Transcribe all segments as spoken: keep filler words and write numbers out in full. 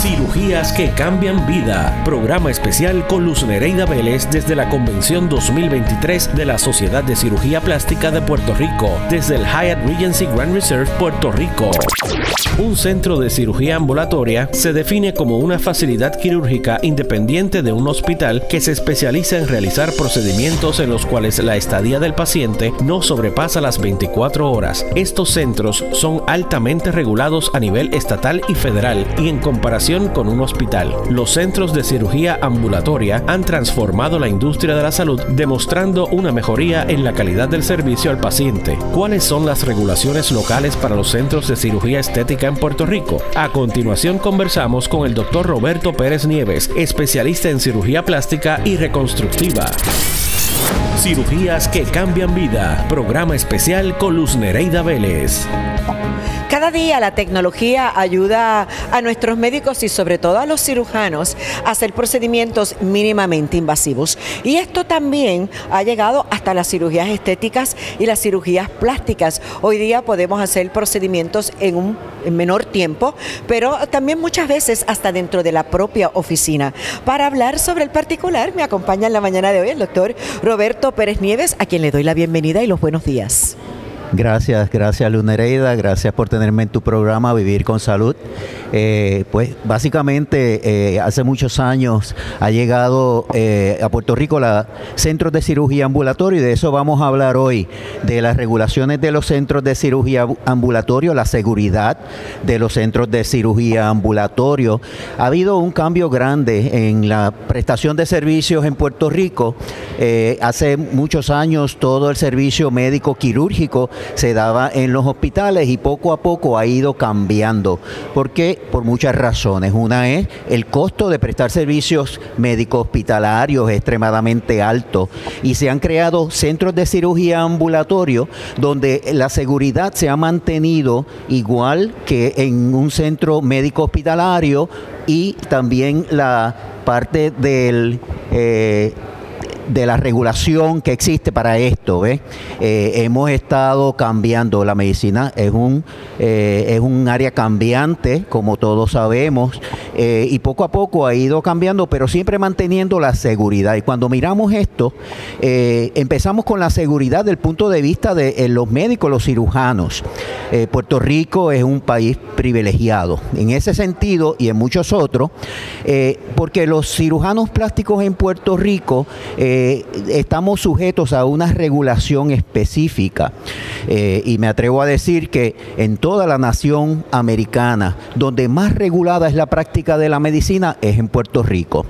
Cirugías que cambian vida. Programa especial con Luz Nereida Vélez desde la Convención dos mil veintitrés de la Sociedad de Cirugía Plástica de Puerto Rico, desde el Hyatt Regency Grand Reserve Puerto Rico. Un centro de cirugía ambulatoria se define como una facilidad quirúrgica independiente de un hospital que se especializa en realizar procedimientos en los cuales la estadía del paciente no sobrepasa las veinticuatro horas. Estos centros son altamente regulados a nivel estatal y federal y en comparación con un hospital. Los centros de cirugía ambulatoria han transformado la industria de la salud, demostrando una mejoría en la calidad del servicio al paciente. ¿Cuáles son las regulaciones locales para los centros de cirugía estética en Puerto Rico? A continuación conversamos con el doctor Roberto Pérez Nieves, especialista en cirugía plástica y reconstructiva. Cirugías que cambian vida. Programa especial con Luz Nereida Vélez. Cada día la tecnología ayuda a nuestros médicos y sobre todo a los cirujanos a hacer procedimientos mínimamente invasivos. Y esto también ha llegado hasta las cirugías estéticas y las cirugías plásticas. Hoy día podemos hacer procedimientos en un en menor tiempo, pero también muchas veces hasta dentro de la propia oficina. Para hablar sobre el particular me acompaña en la mañana de hoy el doctor Roberto Pérez Nieves, a quien le doy la bienvenida y los buenos días. Gracias, gracias Luz Nereida, gracias por tenerme en tu programa Vivir con Salud. Eh, pues básicamente eh, hace muchos años ha llegado eh, a Puerto Rico los centros de cirugía ambulatoria y de eso vamos a hablar hoy, de las regulaciones de los centros de cirugía ambulatorio, la seguridad de los centros de cirugía ambulatorio. Ha habido un cambio grande en la prestación de servicios en Puerto Rico. Eh, hace muchos años todo el servicio médico quirúrgico se daba en los hospitales y poco a poco ha ido cambiando. ¿Por qué? Por muchas razones. Una es el costo de prestar servicios médicos hospitalarios es extremadamente alto y se han creado centros de cirugía ambulatorio donde la seguridad se ha mantenido igual que en un centro médico hospitalario y también la parte del... Eh, de la regulación que existe para esto, ¿eh? Eh, hemos estado cambiando. La medicina es un, eh, es un área cambiante, como todos sabemos, eh, y poco a poco ha ido cambiando, pero siempre manteniendo la seguridad. Y cuando miramos esto, eh, empezamos con la seguridad del punto de vista de eh, los médicos, los cirujanos. Eh, Puerto Rico es un país privilegiado en ese sentido y en muchos otros, eh, porque los cirujanos plásticos en Puerto Rico eh, Eh, estamos sujetos a una regulación específica eh, y me atrevo a decir que en toda la nación americana, donde más regulada es la práctica de la medicina, es en Puerto Rico.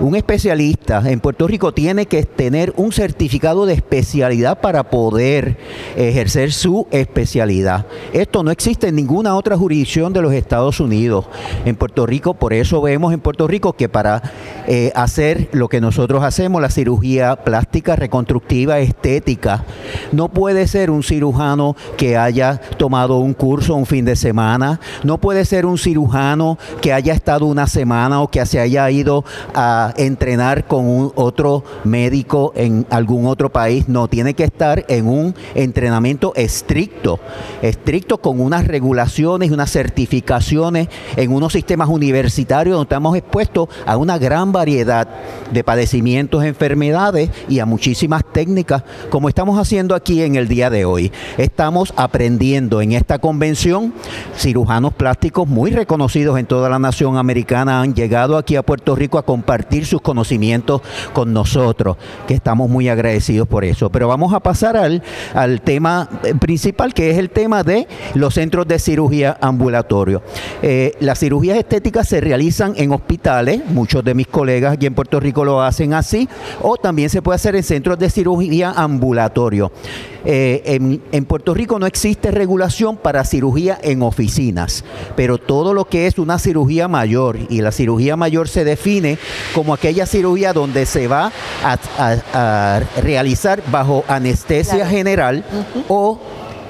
Un especialista en Puerto Rico tiene que tener un certificado de especialidad para poder ejercer su especialidad. Esto no existe en ninguna otra jurisdicción de los Estados Unidos. En Puerto Rico, por eso vemos en Puerto Rico que para eh, hacer lo que nosotros hacemos, la cirugía plástica, reconstructiva, estética, no puede ser un cirujano que haya tomado un curso un fin de semana, no puede ser un cirujano que haya estado una semana o que se haya ido a entrenar con un otro médico en algún otro país. No, tiene que estar en un entrenamiento estricto, estricto con unas regulaciones, unas certificaciones en unos sistemas universitarios donde estamos expuestos a una gran variedad de padecimientos, enfermedades y a muchísimas técnicas, como estamos haciendo aquí en el día de hoy. Estamos aprendiendo en esta convención. Cirujanos plásticos muy reconocidos en toda la nación americana han llegado aquí a Puerto Rico a compartir sus conocimientos con nosotros, que estamos muy agradecidos por eso. Pero vamos a pasar al, al tema principal, que es el tema de los centros de cirugía ambulatorio. Eh, las cirugías estéticas se realizan en hospitales, muchos de mis colegas aquí en Puerto Rico lo hacen así, o también se puede hacer en centros de cirugía ambulatorio. Eh, en, en Puerto Rico no existe regulación para cirugía en oficinas, pero todo lo que es una cirugía mayor, y la cirugía mayor se define como aquella cirugía donde se va a, a, a realizar bajo anestesia general o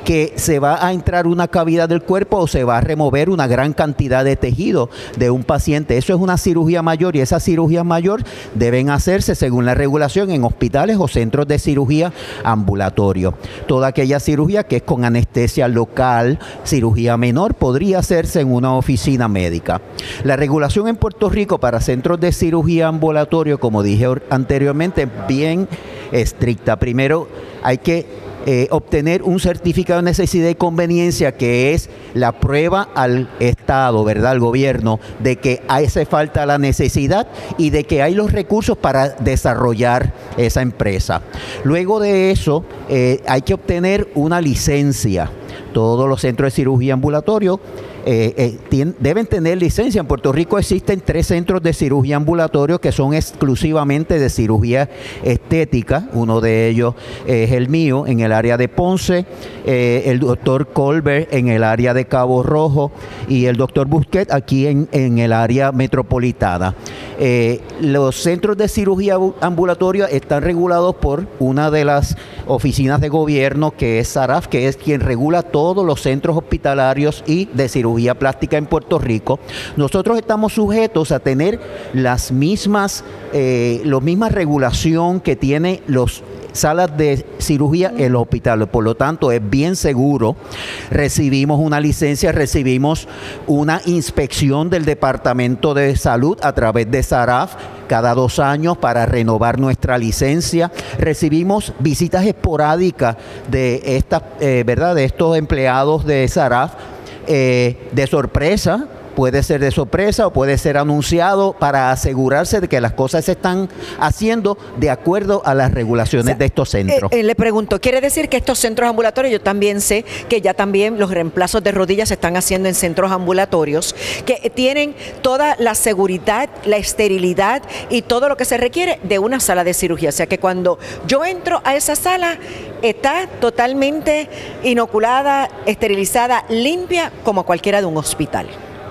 que se va a entrar una cavidad del cuerpo o se va a remover una gran cantidad de tejido de un paciente. Eso es una cirugía mayor y esas cirugías mayor deben hacerse según la regulación en hospitales o centros de cirugía ambulatorio. Toda aquella cirugía que es con anestesia local, cirugía menor, podría hacerse en una oficina médica. La regulación en Puerto Rico para centros de cirugía ambulatorio, como dije anteriormente, es bien estricta. Primero hay que Eh, obtener un certificado de necesidad y conveniencia, que es la prueba al Estado, ¿verdad?, al gobierno, de que hace falta la necesidad y de que hay los recursos para desarrollar esa empresa. Luego de eso, eh, hay que obtener una licencia. Todos los centros de cirugía ambulatorio eh, eh, tienen, deben tener licencia. En Puerto Rico existen tres centros de cirugía ambulatorio que son exclusivamente de cirugía estética. Uno de ellos es el mío, en el área de Ponce, eh, el doctor Colbert en el área de Cabo Rojo y el doctor Busquet aquí en, en el área metropolitana. Eh, los centros de cirugía ambulatoria están regulados por una de las oficinas de gobierno, que es SARAF, que es quien regula todos los centros hospitalarios y de cirugía plástica en Puerto Rico. Nosotros estamos sujetos a tener las mismas, eh, la misma regulación que tiene los salas de cirugía en los hospitales, por lo tanto es bien seguro. Recibimos una licencia, recibimos una inspección del Departamento de Salud a través de SARAF cada dos años para renovar nuestra licencia. Recibimos visitas esporádicas de estas, eh, ¿verdad?, de estos empleados de SARAF, eh, de sorpresa. Puede ser de sorpresa o puede ser anunciado, para asegurarse de que las cosas se están haciendo de acuerdo a las regulaciones, o sea, de estos centros. Eh, eh, le pregunto, ¿quiere decir que estos centros ambulatorios, yo también sé que ya también los reemplazos de rodillas se están haciendo en centros ambulatorios, que tienen toda la seguridad, la esterilidad y todo lo que se requiere de una sala de cirugía? O sea, que cuando yo entro a esa sala, está totalmente inoculada, esterilizada, limpia, como cualquiera de un hospital.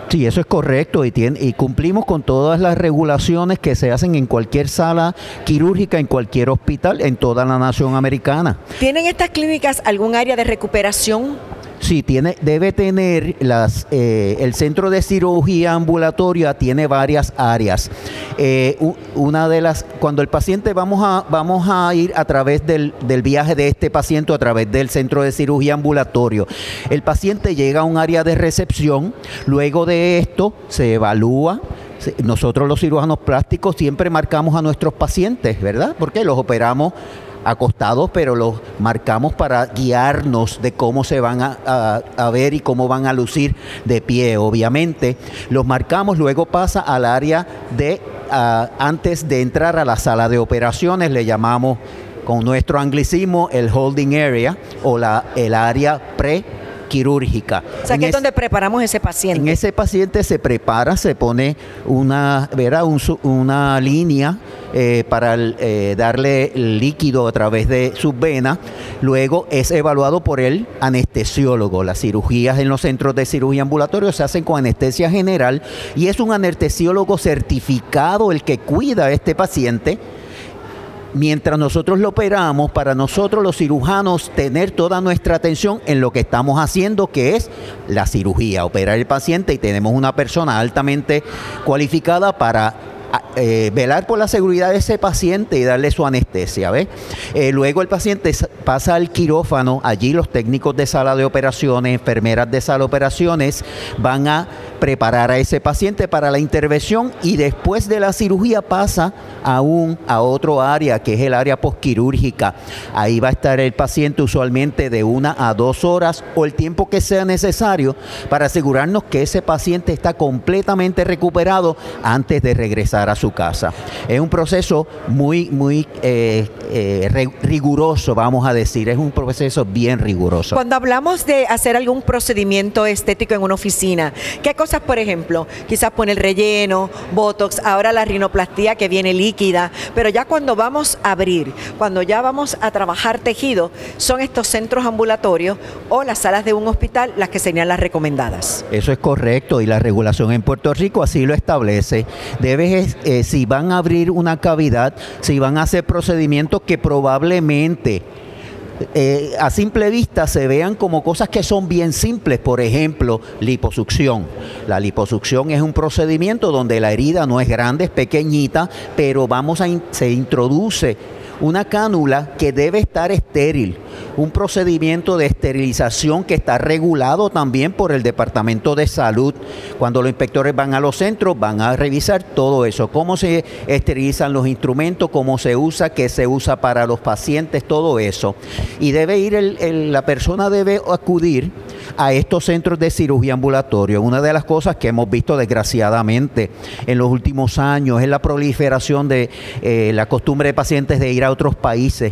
Sí, eso es correcto, y, tiene, y cumplimos con todas las regulaciones que se hacen en cualquier sala quirúrgica, en cualquier hospital, en toda la nación americana. ¿Tienen estas clínicas algún área de recuperación? Sí, tiene, debe tener las, eh, el centro de cirugía ambulatoria tiene varias áreas. Eh, una de las, cuando el paciente, vamos a, vamos a ir a través del, del viaje de este paciente a través del centro de cirugía ambulatorio. El paciente llega a un área de recepción, luego de esto se evalúa. Nosotros los cirujanos plásticos siempre marcamos a nuestros pacientes, ¿verdad?, porque los operamos acostados, pero los marcamos para guiarnos de cómo se van a, a, a ver y cómo van a lucir de pie. Obviamente los marcamos, luego pasa al área de, uh, antes de entrar a la sala de operaciones, le llamamos con nuestro anglicismo el holding area, o la, el área pre quirúrgica. O sea, que es donde preparamos ese paciente. En ese paciente se prepara, se pone una, ¿verdad?, Un, una línea eh, para el, eh, darle líquido a través de sus venas. Luego es evaluado por el anestesiólogo. Las cirugías en los centros de cirugía ambulatoria se hacen con anestesia general y es un anestesiólogo certificado el que cuida a este paciente. Mientras nosotros lo operamos, para nosotros los cirujanos tener toda nuestra atención en lo que estamos haciendo, que es la cirugía, operar el paciente, y tenemos una persona altamente cualificada para eh, velar por la seguridad de ese paciente y darle su anestesia, ¿ves? Eh, luego el paciente pasa al quirófano, allí los técnicos de sala de operaciones, enfermeras de sala de operaciones van a preparar a ese paciente para la intervención, y después de la cirugía pasa aún a otro área, que es el área posquirúrgica. Ahí va a estar el paciente usualmente de una a dos horas o el tiempo que sea necesario para asegurarnos que ese paciente está completamente recuperado antes de regresar a su casa. Es un proceso muy, muy eh, eh, riguroso, vamos a decir, es un proceso bien riguroso. Cuando hablamos de hacer algún procedimiento estético en una oficina, ¿qué cosas? Por ejemplo, quizás poner relleno, botox, ahora la rinoplastía que viene líquida, pero ya cuando vamos a abrir, cuando ya vamos a trabajar tejido, son estos centros ambulatorios o las salas de un hospital las que serían las recomendadas. Eso es correcto, y la regulación en Puerto Rico así lo establece. Debes, eh, si van a abrir una cavidad, si van a hacer procedimientos que probablemente eh, a simple vista se vean como cosas que son bien simples. Por ejemplo, liposucción. La liposucción es un procedimiento donde la herida no es grande, es pequeñita, pero vamos a in- se introduce una cánula que debe estar estéril, un procedimiento de esterilización que está regulado también por el Departamento de Salud. Cuando los inspectores van a los centros, van a revisar todo eso, cómo se esterilizan los instrumentos, cómo se usa, qué se usa para los pacientes, todo eso. Y debe ir, el, el, la persona debe acudir a estos centros de cirugía ambulatoria. Una de las cosas que hemos visto desgraciadamente en los últimos años es la proliferación de eh, la costumbre de pacientes de ir a otros países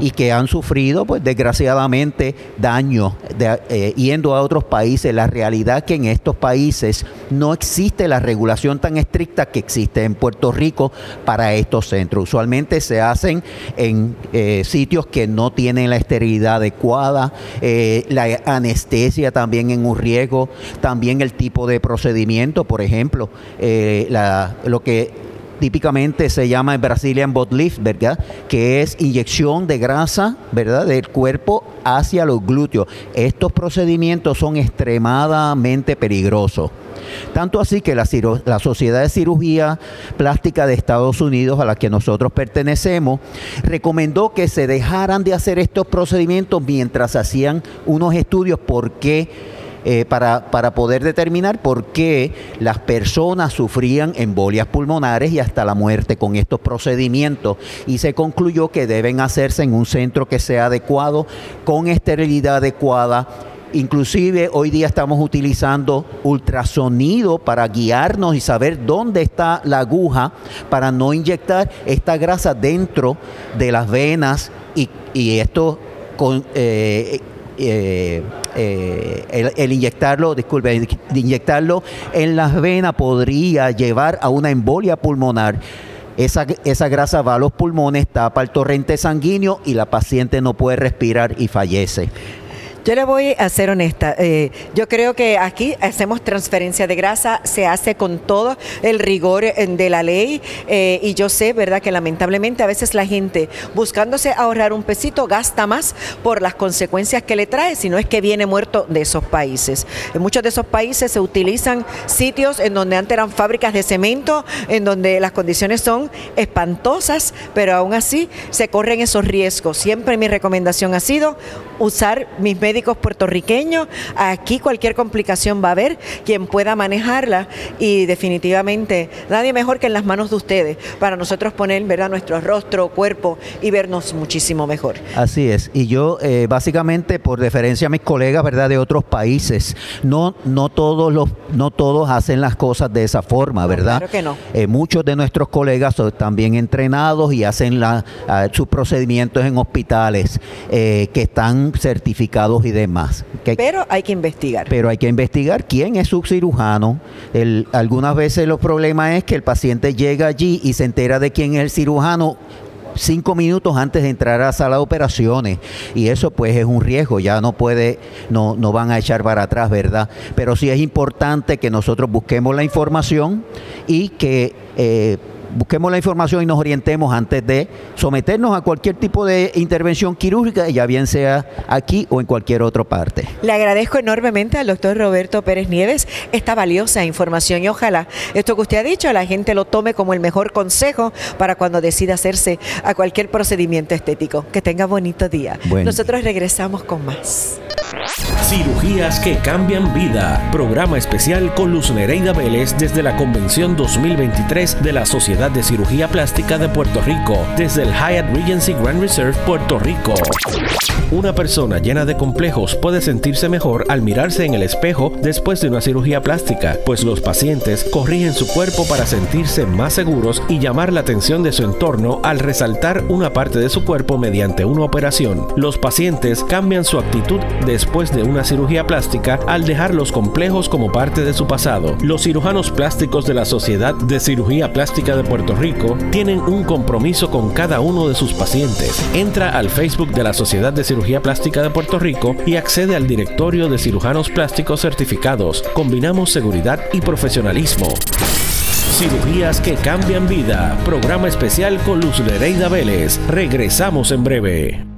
y que han sufrido, pues desgraciadamente, daño de, eh, yendo a otros países. La realidad que en estos países no existe la regulación tan estricta que existe en Puerto Rico para estos centros. Usualmente se hacen en eh, sitios que no tienen la esterilidad adecuada, eh, la anestesia también en un riesgo, también el tipo de procedimiento, por ejemplo, eh, la, lo que típicamente se llama el Brazilian Butt Lift, ¿verdad? Que es inyección de grasa, ¿verdad?, del cuerpo hacia los glúteos. Estos procedimientos son extremadamente peligrosos. Tanto así que la, la Sociedad de Cirugía Plástica de Estados Unidos, a la que nosotros pertenecemos, recomendó que se dejaran de hacer estos procedimientos mientras hacían unos estudios porque... Eh, para, para poder determinar por qué las personas sufrían embolias pulmonares y hasta la muerte con estos procedimientos, y se concluyó que deben hacerse en un centro que sea adecuado, con esterilidad adecuada. Inclusive hoy día estamos utilizando ultrasonido para guiarnos y saber dónde está la aguja para no inyectar esta grasa dentro de las venas y, y esto con... Eh, Eh, eh, el, el inyectarlo, disculpe, el inyectarlo en las venas podría llevar a una embolia pulmonar. Esa, esa grasa va a los pulmones, tapa el torrente sanguíneo y la paciente no puede respirar y fallece. Yo le voy a ser honesta, eh, yo creo que aquí hacemos transferencia de grasa, se hace con todo el rigor de la ley, eh, y yo sé, ¿verdad?, que lamentablemente a veces la gente, buscándose ahorrar un pesito, gasta más por las consecuencias que le trae, si no es que viene muerto de esos países. En muchos de esos países se utilizan sitios en donde antes eran fábricas de cemento, en donde las condiciones son espantosas, pero aún así se corren esos riesgos. Siempre mi recomendación ha sido usar mis medios médicos puertorriqueños. Aquí cualquier complicación va a haber quien pueda manejarla, y definitivamente nadie mejor que en las manos de ustedes para nosotros poner, ¿verdad?, nuestro rostro, cuerpo y vernos muchísimo mejor. Así es, y yo eh, básicamente por deferencia a mis colegas, ¿verdad?, de otros países, no, no, todos, los, no todos hacen las cosas de esa forma, ¿verdad? No, claro que no. Eh, muchos de nuestros colegas son también entrenados y hacen la, uh, sus procedimientos en hospitales eh, que están certificados y demás. Que, pero hay que investigar. Pero hay que investigar quién es su cirujano. El, algunas veces los problemas es que el paciente llega allí y se entera de quién es el cirujano cinco minutos antes de entrar a la sala de operaciones, y eso pues es un riesgo, ya no puede, no, no van a echar para atrás, ¿verdad? Pero sí es importante que nosotros busquemos la información y que eh, busquemos la información y nos orientemos antes de someternos a cualquier tipo de intervención quirúrgica, ya bien sea aquí o en cualquier otra parte. Le agradezco enormemente al doctor Roberto Pérez Nieves esta valiosa información, y ojalá esto que usted ha dicho la gente lo tome como el mejor consejo para cuando decida hacerse a cualquier procedimiento estético. Que tenga bonito día. Bueno. Nosotros regresamos con más. Cirugías que cambian vida. Programa especial con Luz Nereida Vélez desde la Convención dos mil veintitrés de la Sociedad de Cirugía Plástica de Puerto Rico, desde el Hyatt Regency Grand Reserve Puerto Rico. Una persona llena de complejos puede sentirse mejor al mirarse en el espejo después de una cirugía plástica, pues los pacientes corrigen su cuerpo para sentirse más seguros y llamar la atención de su entorno al resaltar una parte de su cuerpo mediante una operación. Los pacientes cambian su actitud después de una cirugía plástica al dejar los complejos como parte de su pasado. Los cirujanos plásticos de la Sociedad de Cirugía Plástica de Puerto Rico tienen un compromiso con cada uno de sus pacientes. Entra al Facebook de la Sociedad de Cirugía Plástica de Puerto Rico y accede al directorio de cirujanos plásticos certificados. Combinamos seguridad y profesionalismo. Cirugías que cambian vida. Programa especial con Luz Nereida Vélez. Regresamos en breve.